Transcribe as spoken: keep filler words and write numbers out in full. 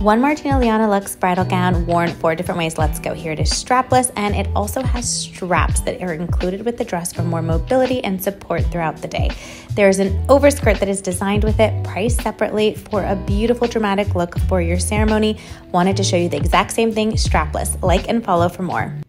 One Martina Liana Luxe bridal gown worn four different ways. Let's go. Here it is strapless, and it also has straps that are included with the dress for more mobility and support throughout the day. There's an overskirt that is designed with it, priced separately for a beautiful dramatic look for your ceremony. Wanted to show you the exact same thing strapless. Like and follow for more.